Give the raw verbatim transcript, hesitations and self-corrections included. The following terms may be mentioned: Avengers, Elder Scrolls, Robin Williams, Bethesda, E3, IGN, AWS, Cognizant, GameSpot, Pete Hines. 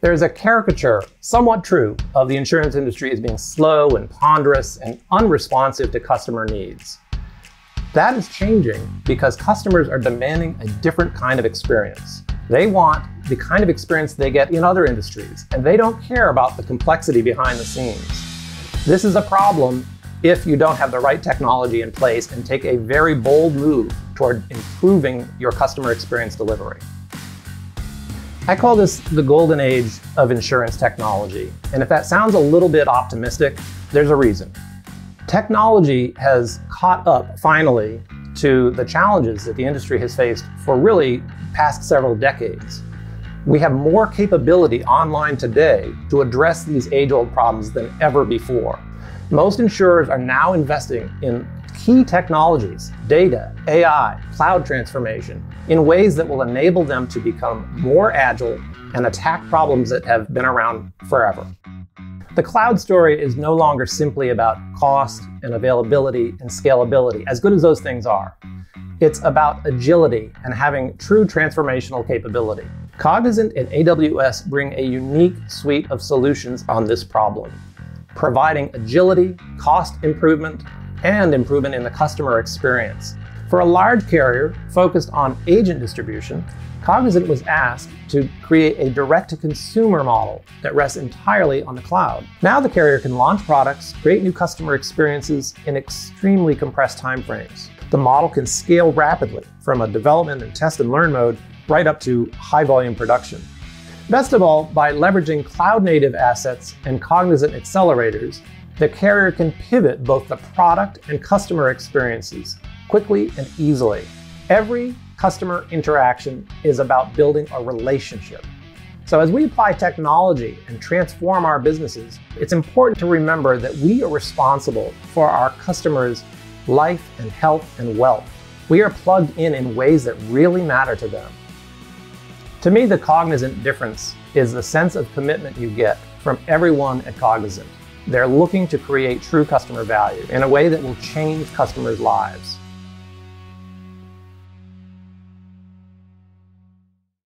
There's a caricature, somewhat true, of the insurance industry as being slow and ponderous and unresponsive to customer needs. That is changing because customers are demanding a different kind of experience. They want the kind of experience they get in other industries, and they don't care about the complexity behind the scenes. This is a problem if you don't have the right technology in place and take a very bold move toward improving your customer experience delivery. I call this the golden age of insurance technology. And if that sounds a little bit optimistic, there's a reason. Technology has caught up finally to the challenges that the industry has faced for really past several decades. We have more capability online today to address these age-old problems than ever before. Most insurers are now investing in key technologies, data, A I, cloud transformation, in ways that will enable them to become more agile and attack problems that have been around forever. The cloud story is no longer simply about cost and availability and scalability, as good as those things are. It's about agility and having true transformational capability. Cognizant and A W S bring a unique suite of solutions on this problem, providing agility, cost improvement, and improvement in the customer experience. For a large carrier focused on agent distribution, Cognizant was asked to create a direct-to-consumer model that rests entirely on the cloud. Now the carrier can launch products, create new customer experiences in extremely compressed timeframes. The model can scale rapidly from a development and test and learn mode right up to high-volume production. Best of all, by leveraging cloud-native assets and Cognizant accelerators, the carrier can pivot both the product and customer experiences quickly and easily. Every customer interaction is about building a relationship. So as we apply technology and transform our businesses, it's important to remember that we are responsible for our customers' life and health and wealth. We are plugged in in ways that really matter to them. To me, the Cognizant difference is the sense of commitment you get from everyone at Cognizant. They're looking to create true customer value in a way that will change customers' lives.